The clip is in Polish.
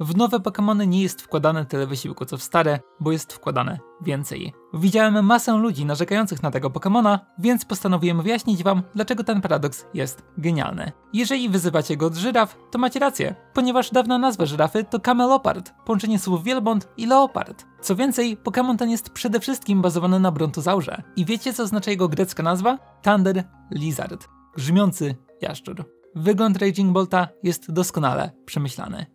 W nowe Pokémony nie jest wkładane tyle wysiłku co w stare, bo jest wkładane więcej. Widziałem masę ludzi narzekających na tego Pokémona, więc postanowiłem wyjaśnić wam, dlaczego ten paradoks jest genialny. Jeżeli wyzywacie go od żyraf, to macie rację, ponieważ dawna nazwa żyrafy to Kamelopard, połączenie słów wielbłąd i leopard. Co więcej, Pokémon ten jest przede wszystkim bazowany na Brontozaurze. I wiecie co oznacza jego grecka nazwa? Thunder Lizard, grzmiący jaszczur. Wygląd Raging Bolta jest doskonale przemyślany.